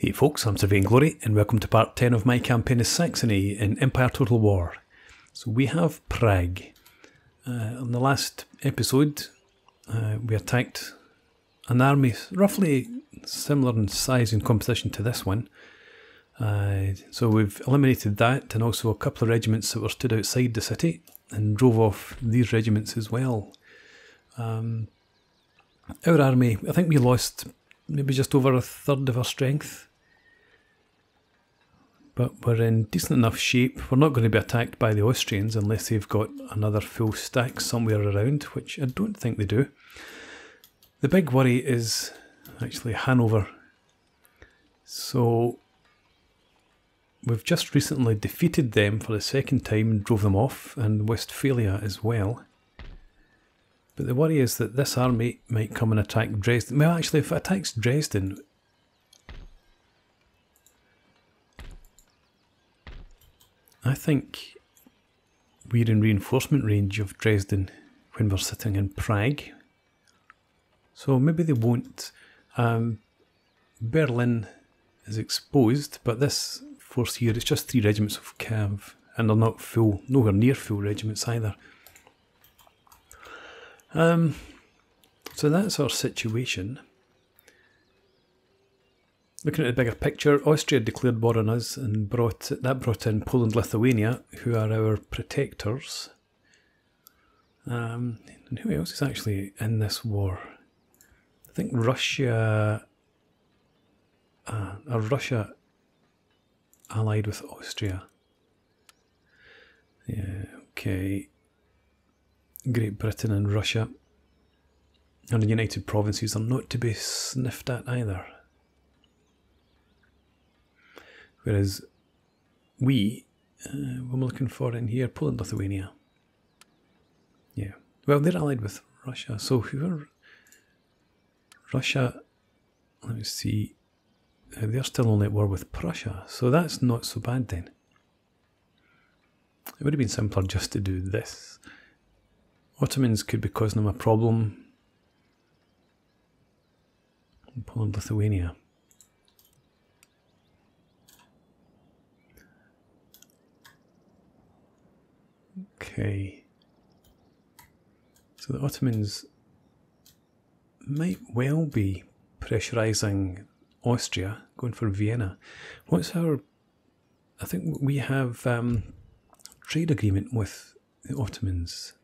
Hey folks, I'm Sir Vainglory and welcome to part 10 of my campaign as Saxony in Empire Total War. So we have Prague. On the last episode we attacked an army roughly similar in size and composition to this one. So we've eliminated that and also a couple of regiments that were stood outside the city and drove off these regiments as well. Our army, I think we lost maybe just over a third of our strength. But we're in decent enough shape. We're not going to be attacked by the Austrians unless they've got another full stack somewhere around, which I don't think they do. The big worry is actually Hanover. So we've just recently defeated them for the second time and drove them off, and Westphalia as well. But the worry is that this army might come and attack Dresden. Well, actually, if it attacks Dresden, I think we're in reinforcement range of Dresden when we're sitting in Prague. So maybe they won't. Berlin is exposed, but this force here, it's just three regiments of cav, and they're not full, nowhere near full regiments either. So that's our situation. Looking at the bigger picture, Austria declared war on us and brought in Poland, Lithuania, who are our protectors. And who else is actually in this war? I think Russia, Russia allied with Austria. Yeah, okay. Great Britain and Russia, and the United Provinces are not to be sniffed at either. Whereas we, what am I looking for in here? Poland, Lithuania. Yeah. Well, they're allied with Russia. So who are Russia? Let me see. They're still only at war with Prussia. So that's not so bad then. It would have been simpler just to do this. Ottomans could be causing them a problem. Poland, Lithuania. Okay, so the Ottomans might well be pressurising Austria, going for Vienna. What's our... I think we have a trade agreement with the Ottomans.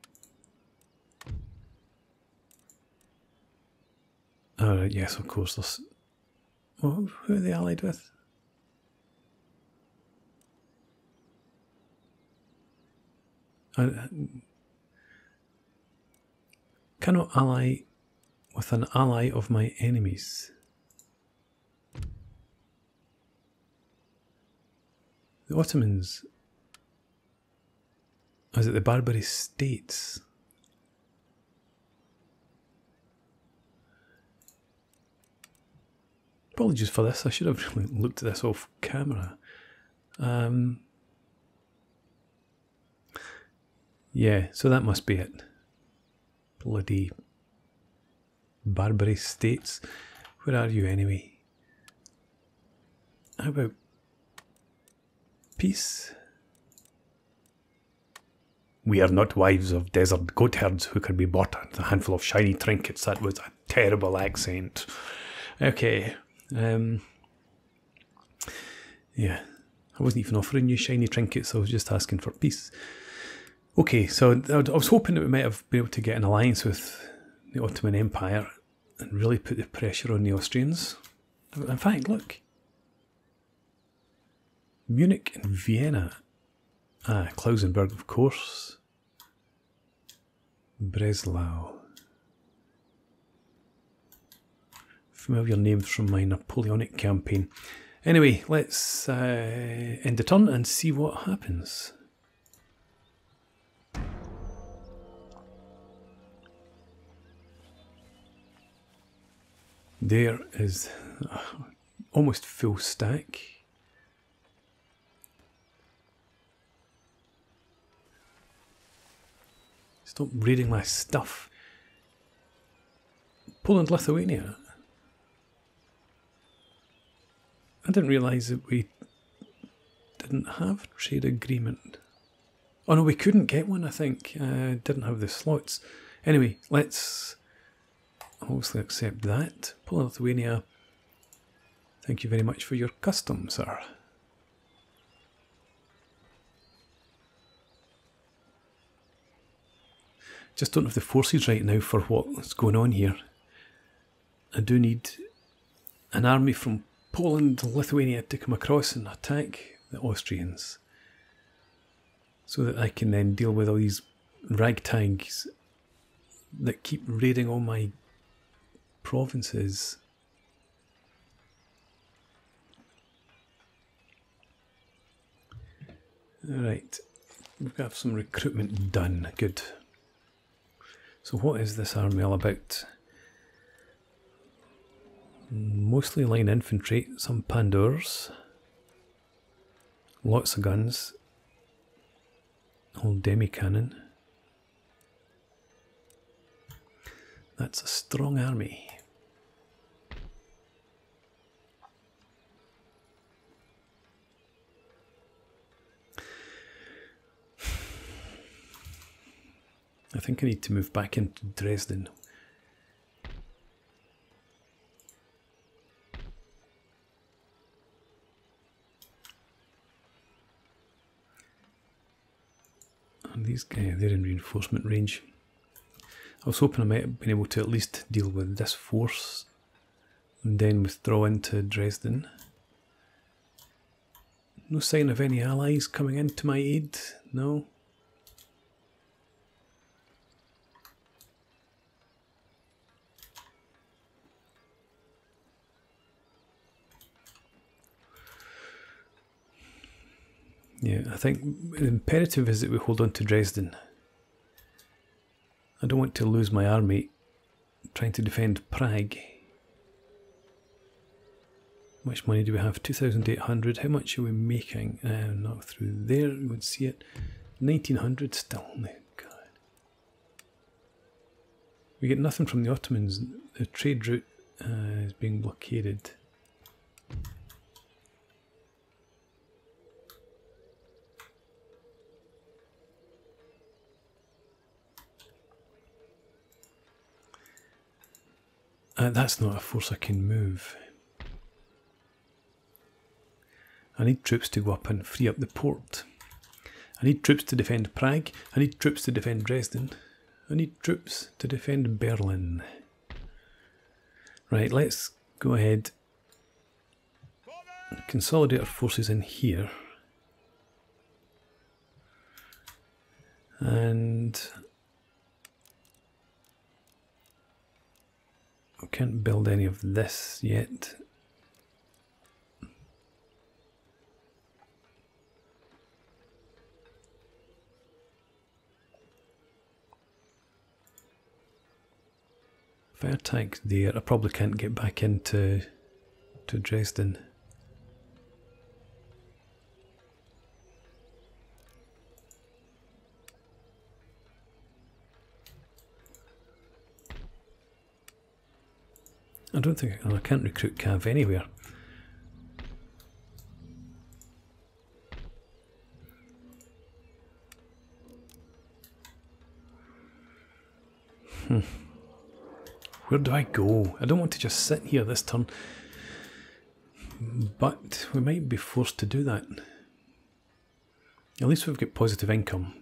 Alright, yes, of course, there's... Well, who are they allied with? Cannot ally with an ally of my enemies. The Ottomans. Is it the Barbary States? Apologies for this, I should have really looked at this off camera. Yeah, so that must be it. Bloody Barbary States. Where are you anyway? How about peace? We are not wives of desert goat herds who can be bought with a handful of shiny trinkets. That was a terrible accent. Okay. Yeah, I wasn't even offering you shiny trinkets, I was just asking for peace. Okay, so I was hoping that we might have been able to get an alliance with the Ottoman Empire and really put the pressure on the Austrians. In fact, look. Munich and Vienna. Ah, Klausenberg, of course. Breslau. Familiar names from my Napoleonic campaign. Anyway, let's end the turn and see what happens. There is almost full stack. Stop reading my stuff. Poland, Lithuania. I didn't realise that we didn't have a trade agreement. Oh no, we couldn't get one, I think. Didn't have the slots. Anyway, let's obviously accept that. Poland, Lithuania, thank you very much for your custom, sir. Just don't have the forces right now for what's going on here. I do need an army from Poland, Lithuania to come across and attack the Austrians, so that I can then deal with all these ragtags that keep raiding all my provinces. Alright, we've got some recruitment done, good. So what is this army all about? Mostly line infantry, some pandurs, lots of guns, all demi-cannon. That's a strong army. I think I need to move back into Dresden. And these guys, they're in reinforcement range. I was hoping I might have been able to at least deal with this force and then withdraw into Dresden. No sign of any allies coming in to my aid, no. Yeah, I think the imperative is that we hold on to Dresden. I don't want to lose my army trying to defend Prague. How much money do we have? 2,800. How much are we making? Not through there, you would see it. 1,900 still. Oh, God. We get nothing from the Ottomans. The trade route is being blockaded. That's not a force I can move. I need troops to go up and free up the port. I need troops to defend Prague. I need troops to defend Dresden. I need troops to defend Berlin. Right, let's go ahead and consolidate our forces in here. And I can't build any of this yet. Fire tanks there. I probably can't get back into Dresden. I don't think, I can't recruit cav anywhere. Where do I go? I don't want to just sit here this turn, but we might be forced to do that. At least we've got positive income.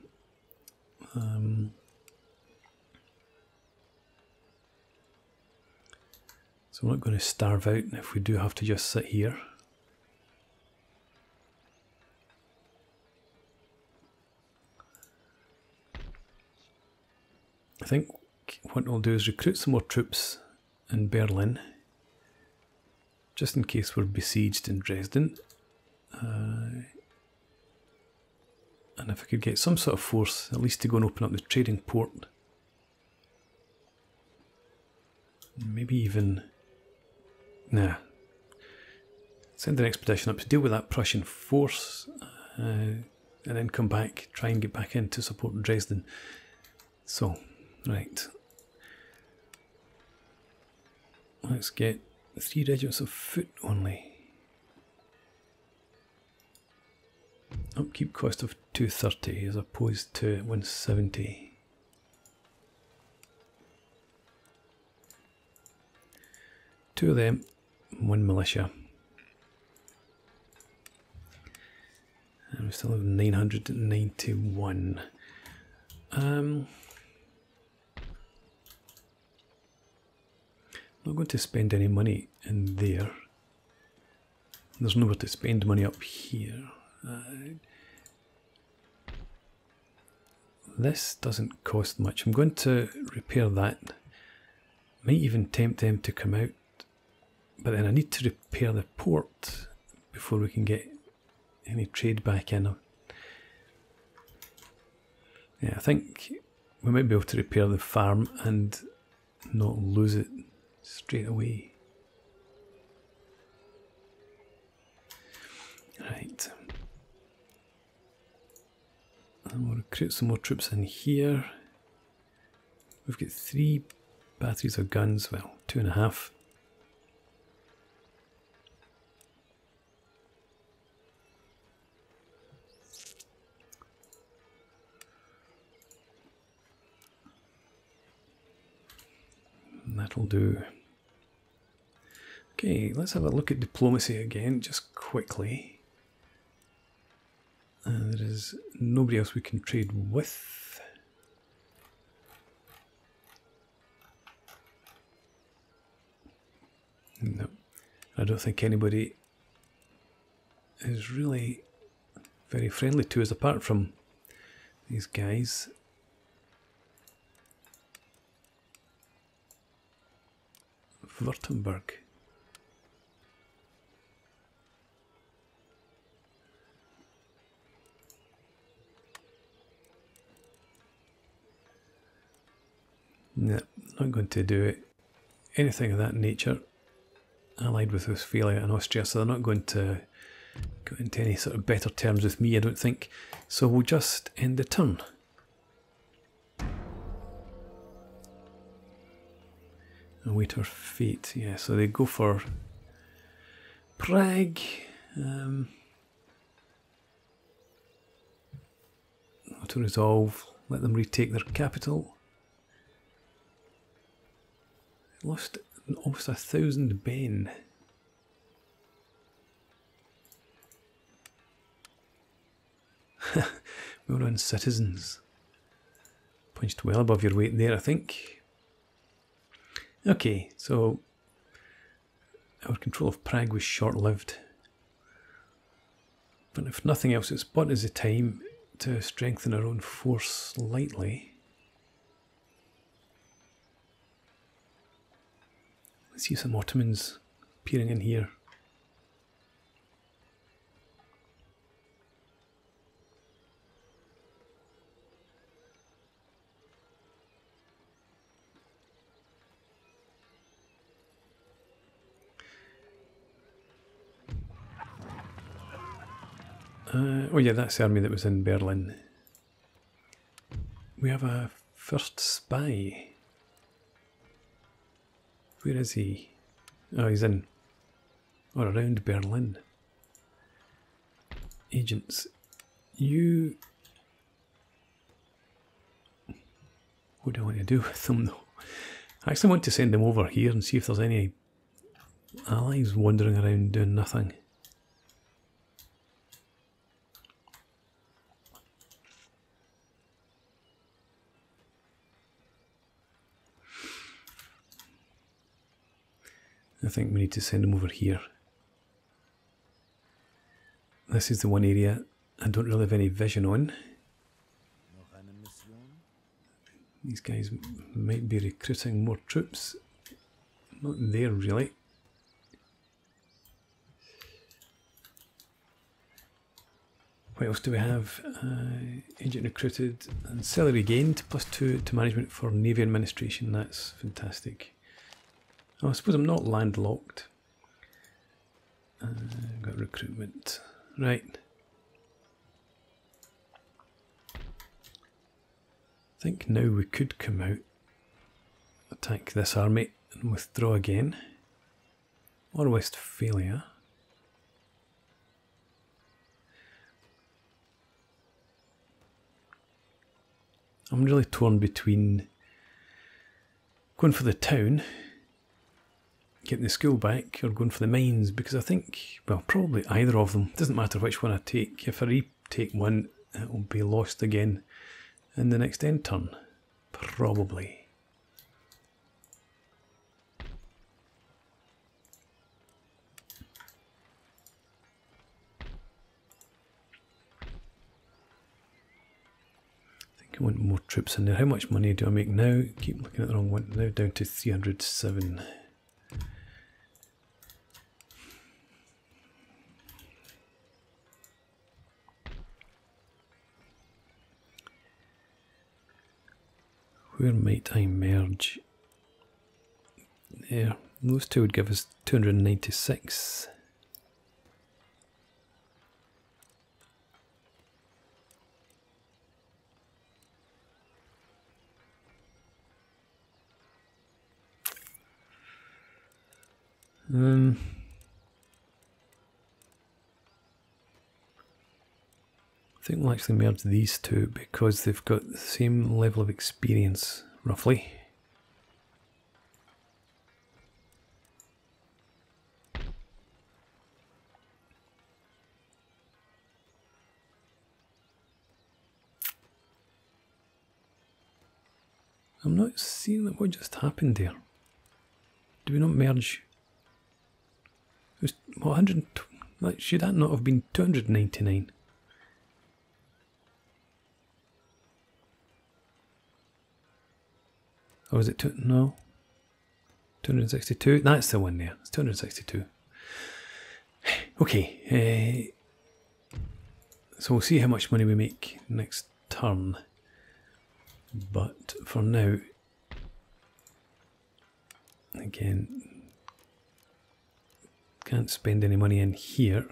So we're not going to starve out if we do have to just sit here. I think what we'll do is recruit some more troops in Berlin, just in case we're besieged in Dresden. And if I could get some sort of force, at least to go and open up the trading port. Maybe even... Nah. Send an expedition up to deal with that Prussian force and then come back, try and get back in to support Dresden. So, right. Let's get 3 regiments of foot only. Upkeep cost of 230 as opposed to 170. Two of them, one militia. And we still have 991. Not going to spend any money in there. There's nowhere to spend money up here. This doesn't cost much. I'm going to repair that. Might even tempt them to come out. But then I need to repair the port before we can get any trade back in. Yeah, I think we might be able to repair the farm and not lose it straight away. Right. And we'll recruit some more troops in here. We've got 3 batteries of guns, well, 2.5. That'll do. Okay, let's have a look at diplomacy again, just quickly. There is nobody else we can trade with. No, I don't think anybody is really very friendly to us apart from these guys. Württemberg. No, not going to do it. Anything of that nature. Allied with Westphalia and Austria, so they're not going to go into any sort of better terms with me, I don't think. So we'll just end the turn. Await our fate. Yeah, so they go for Prague. Auto resolve. Let them retake their capital. Lost almost 1,000 men. Well on citizens. Punched well above your weight there, I think. Okay, so our control of Prague was short-lived. But if nothing else, it's but is the time to strengthen our own force slightly. Let's see some Ottomans peering in here. Oh yeah, that's the army that was in Berlin. We have a first spy. Where is he? Oh, he's in or around Berlin. Agents, you... What do I want to do with them though? I actually want to send them over here and see if there's any allies wandering around doing nothing. I think we need to send them over here. This is the one area I don't really have any vision on. These guys might be recruiting more troops. Not there really. What else do we have? Agent recruited and salary gained, +2 to management for navy administration. That's fantastic. Oh, I suppose I'm not landlocked. Got recruitment. Right. I think now we could come out, attack this army and withdraw again. Or Westphalia. I'm really torn between going for the town, getting the school back, or going for the mines, because I think, well, probably either of them. It doesn't matter which one I take. If I retake one, it will be lost again in the next end turn. Probably. I want more troops in there. How much money do I make now? Keep looking at the wrong one. Now down to 307. Where might I merge? There. Those two would give us 296. I think we'll actually merge these two because they've got the same level of experience, roughly. I'm not seeing what just happened there. Do we not merge? It was 100, like, should that not have been 299? Or is it two? No. 262? That's the one there. It's 262. Okay. So we'll see how much money we make next turn. But for now, again, can't spend any money in here.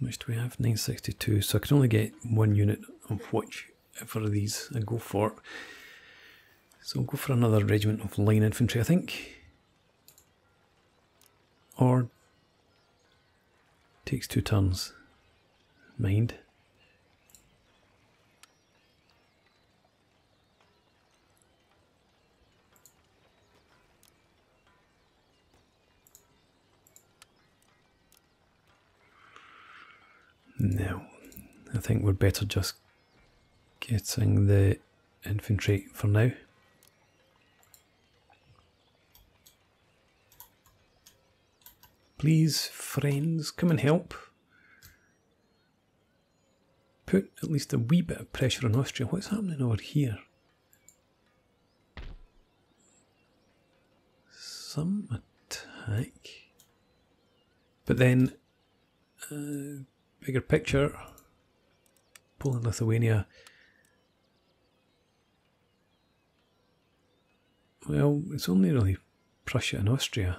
How much do we have? 962, so I can only get one unit of whichever of these I go for. So I'll go for another regiment of line infantry, I think. Or takes two turns. Mind. No, I think we're better just getting the infantry for now. Please, friends, come and help. Put at least a wee bit of pressure on Austria. What's happening over here? Some attack. But then... bigger picture, Poland, Lithuania. Well, it's only really Prussia and Austria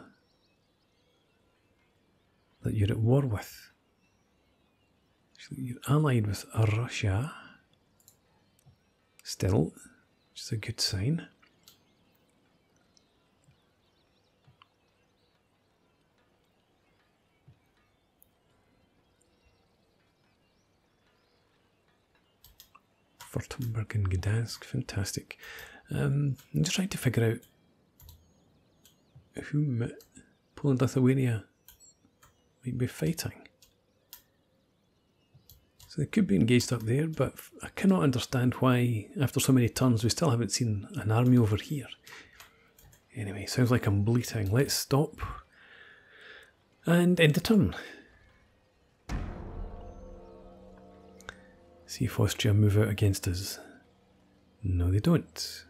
that you're at war with. Actually, you're allied with Russia still, which is a good sign. Württemberg and Gdańsk, fantastic. I'm just trying to figure out whom Poland, Lithuania might be fighting. So they could be engaged up there, but I cannot understand why, after so many turns, we still haven't seen an army over here. Anyway, sounds like I'm bleating. Let's stop and end the turn. See if Austria move out against us. No, they don't.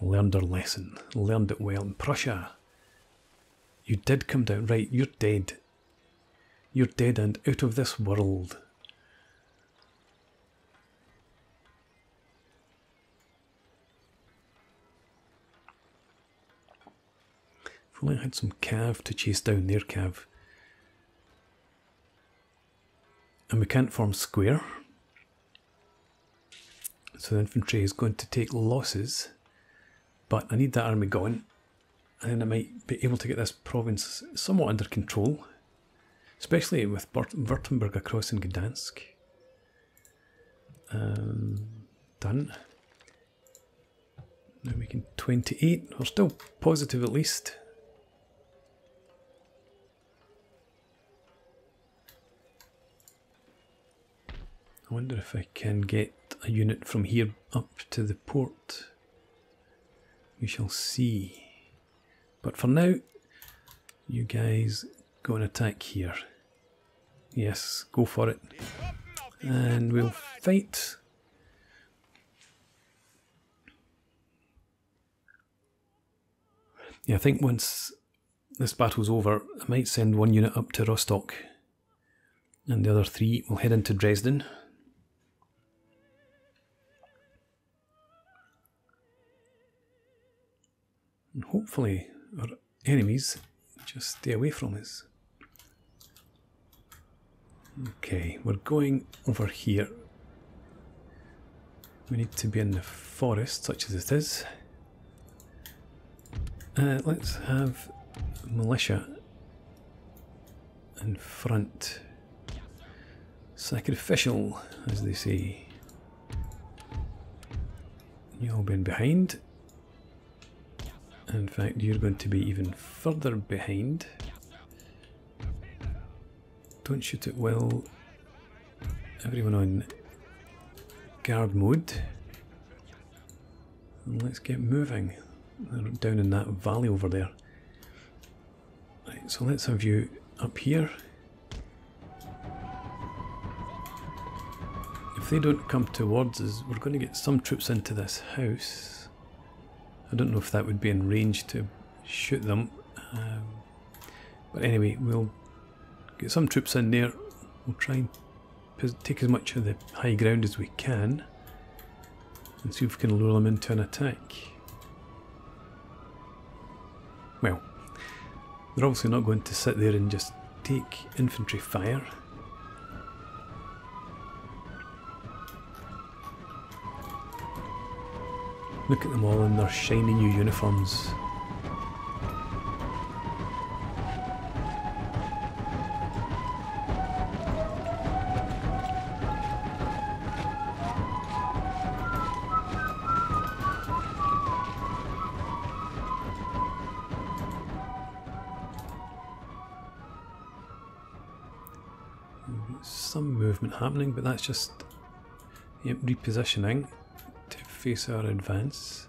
Learned their lesson. Learned it well. In Prussia, you did come down. Right, you're dead. You're dead and out of this world. If only I had some cav to chase down their cav. And we can't form square, so the infantry is going to take losses, but I need that army gone and then I might be able to get this province somewhat under control, especially with Württemberg across in Gdańsk. Done. Now we can 28, we're still positive at least. I wonder if I can get a unit from here up to the port. We shall see. But for now, you guys go and attack here. Yes, go for it. And we'll fight. Yeah, I think once this battle's over, I might send one unit up to Rostock. And the other three will head into Dresden. And hopefully our enemies just stay away from us. Okay, we're going over here. We need to be in the forest, such as it is. Let's have militia in front. Sacrificial, as they say. You'll be behind. In fact, you're going to be even further behind. Don't shoot it well. Everyone on guard mode. And let's get moving. They're down in that valley over there. Right, so let's have you up here. If they don't come towards us, we're going to get some troops into this house. I don't know if that would be in range to shoot them, but anyway, we'll get some troops in there. We'll try and take as much of the high ground as we can and see if we can lure them into an attack. Well, they're obviously not going to sit there and just take infantry fire. Look at them all in their shiny new uniforms. Some movement happening, but that's just, yep, repositioning. Face our advance.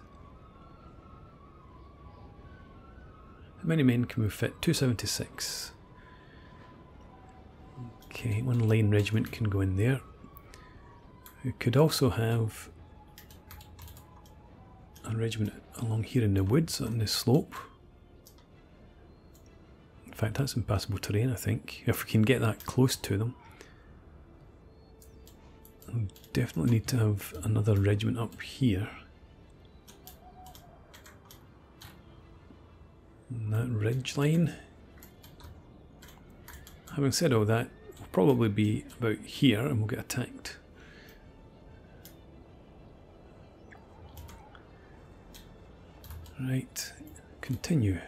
How many men can we fit? 276. Okay, one line regiment can go in there. We could also have a regiment along here in the woods on this slope. In fact, that's impassable terrain, I think. If we can get that close to them. We definitely need to have another regiment up here. And that ridge line. Having said all that, we'll probably be about here and we'll get attacked. Right, continue.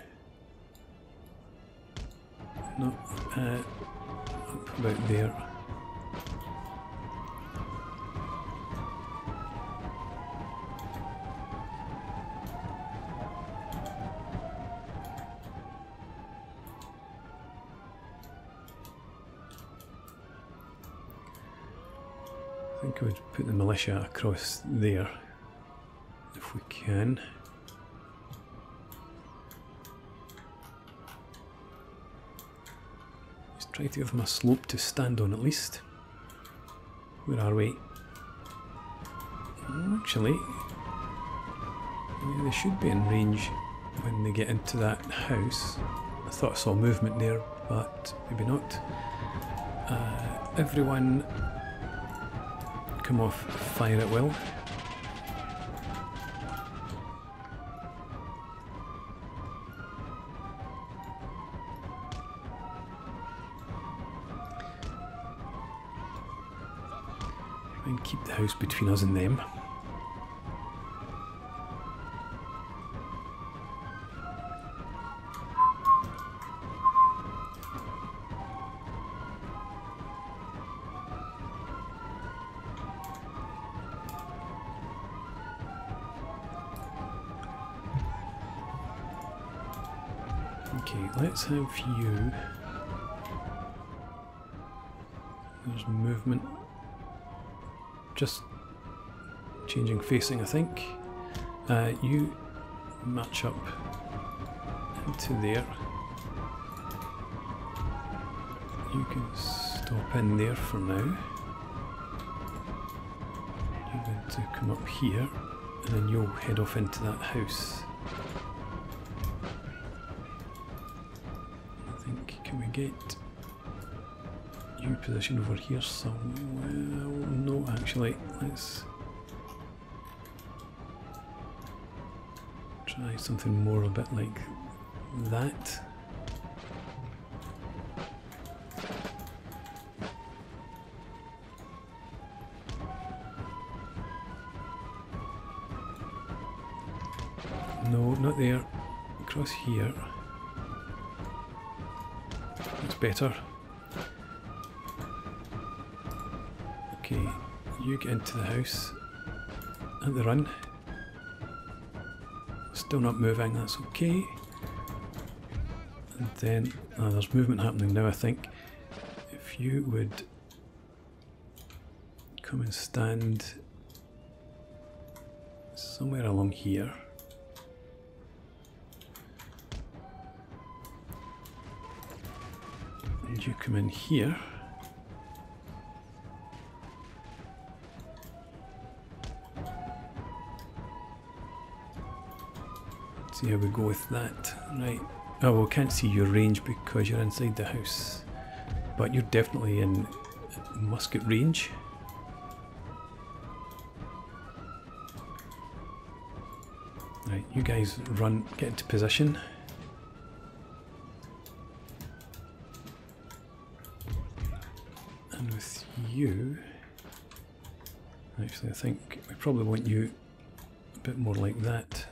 Not up about there. I think I would put the militia across there, if we can. Let's try to give them a slope to stand on at least. Where are we? Actually, yeah, they should be in range when they get into that house. I thought I saw movement there, but maybe not. Everyone come off fire at will. And keep the house between us and them. Okay, let's have you. There's movement. Just changing facing, I think. You match up into there. You can stop in there for now. You're going to come up here, and then you'll head off into that house. I think, can we get you positioned over here somewhere? No, actually, let's try something more a bit like that. No, not there. Across here. That's better. Okay, you get into the house at the run. Still not moving, that's okay. And then, there's movement happening now, I think. If you would come and stand somewhere along here. And you come in here. See how we go with that. Right. Oh, well, can't see your range because you're inside the house. But you're definitely in musket range. Right, you guys run, get into position. And with you, actually I think we probably want you a bit more like that.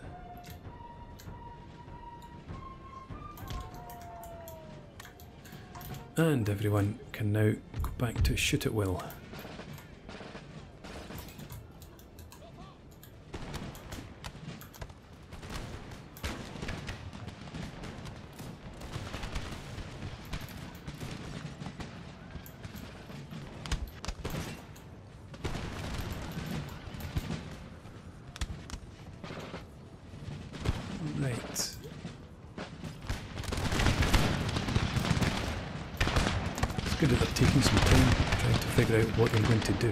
And everyone can now go back to shoot at will. Right. Good that they're taking some time trying to figure out what they're going to do.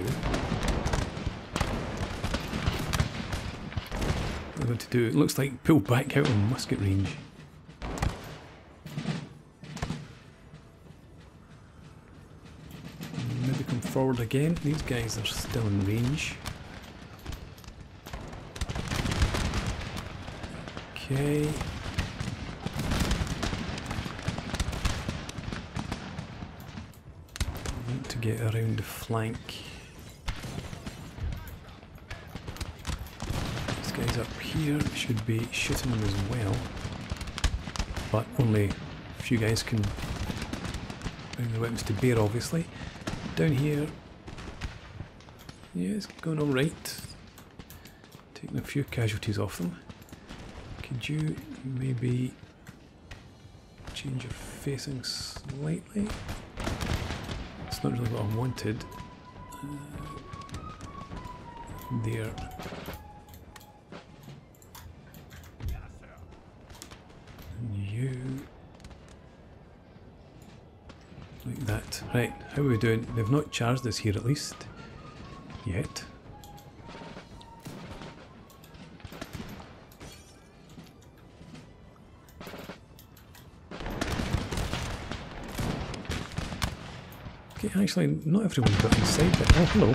What they're going to do, it looks like pull back out on musket range. Maybe come forward again. These guys are still in range. Okay. Get around the flank. These guys up here should be shooting them as well, but only a few guys can bring the weapons to bear, obviously. Down here, yeah, it's going alright. Taking a few casualties off them. Could you maybe change your facing slightly? It's not really what I wanted. There. And you. Like that. Right, how are we doing? They've not charged us here at least. Yet. Actually, not everyone got inside there. Oh, hello.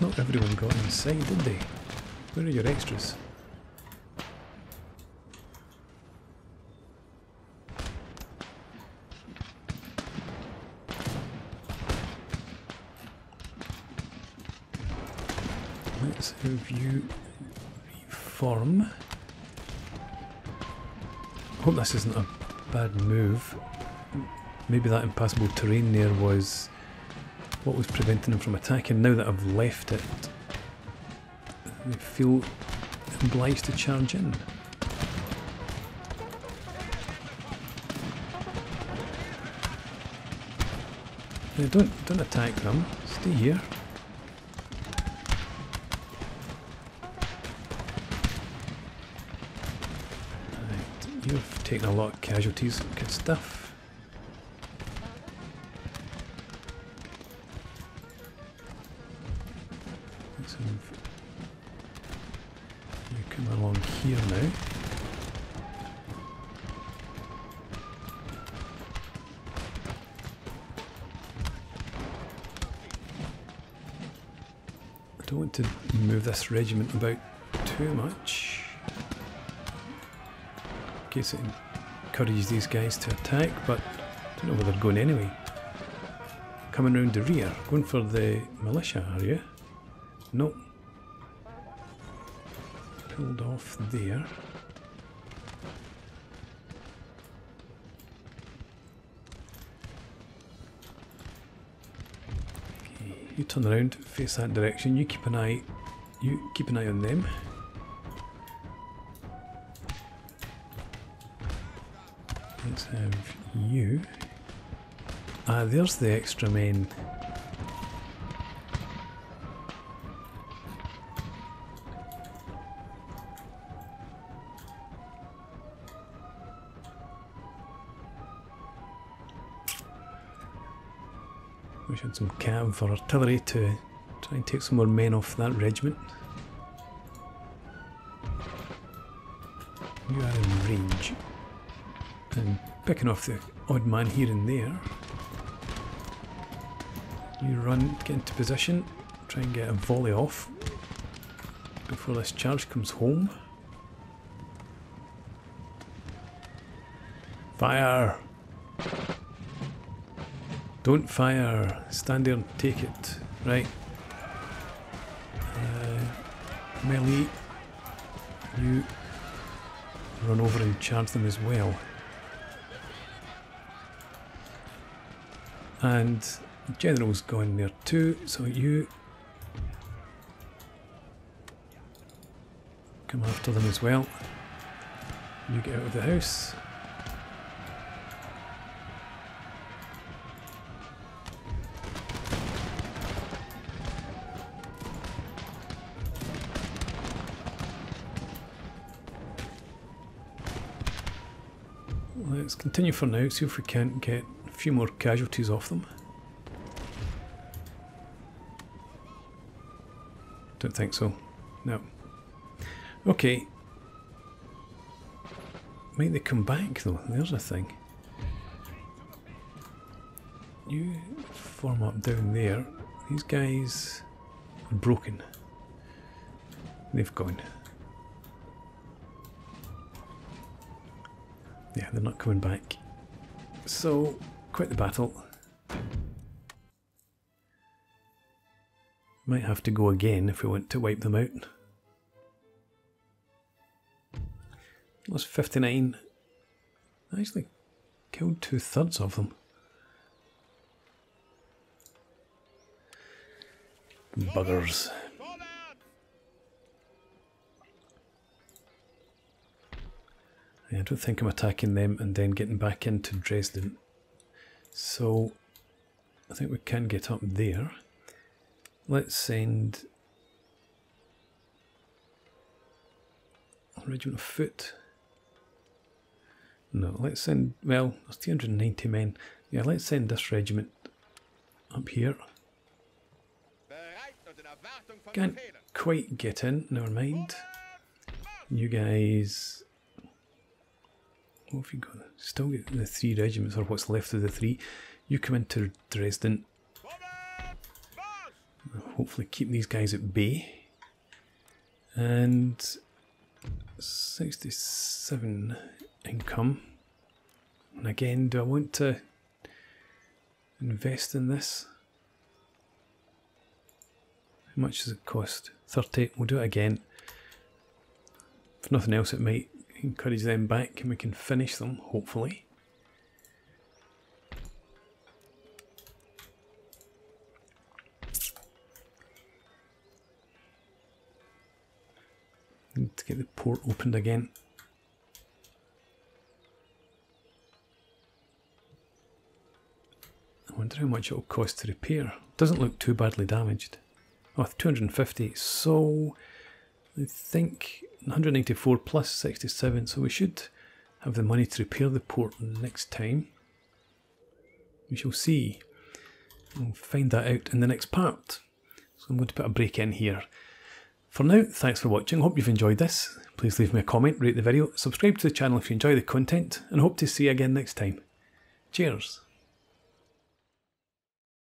Not everyone got inside, did they? Where are your extras? Let's have you reform. Hope this isn't a bad move. Maybe that impassable terrain there was what was preventing them from attacking. Now that I've left it, they feel obliged to charge in. No, don't attack them. Stay here. Right. You've taken a lot of casualties. Good stuff. Let's move. You come along here now. I don't want to move this regiment about too much in case it encourages these guys to attack, but I don't know where they're going anyway. Coming round the rear, going for the militia, are you? No. Pulled off there. You turn around, face that direction. You keep an eye on them. Let's have you. Ah, there's the extra men. We should some cab for artillery to try and take some more men off that regiment. You are in range. And picking off the odd man here and there. You run, get into position, try and get a volley off before this charge comes home. Fire! Don't fire. Stand there and take it. Right. Melee. You run over and charge them as well. And the general's gone there too, so you come after them as well. You get out of the house. Let's continue for now, see if we can't get a few more casualties off them. Don't think so. No. Okay. Might they come back though? There's a thing. You form up down there. These guys are broken. They've gone. Yeah, they're not coming back. So, quit the battle. Might have to go again if we want to wipe them out. Lost 59. I actually killed 2/3 of them. Buggers. I don't think I'm attacking them and then getting back into Dresden. So, I think we can get up there. Let's send a regiment of foot. No, let's send, well, there's 290 men. Yeah, let's send this regiment up here. Can't quite get in, never mind. You guys... What have you got? Still get the 3 regiments, or what's left of the 3. You come into Dresden. Hopefully keep these guys at bay. And 67 income. And again, do I want to invest in this? How much does it cost? 30. We'll do it again. If nothing else, it might encourage them back and we can finish them, hopefully. Need to get the port opened again. I want wondered how much it'll cost to repair. Doesn't look too badly damaged. Oh, 250, so I think 184 plus 67, so we should have the money to repair the port next time. We shall see. We'll find that out in the next part. So I'm going to put a break in here. For now, thanks for watching. Hope you've enjoyed this. Please leave me a comment, rate the video, subscribe to the channel if you enjoy the content, and hope to see you again next time. Cheers!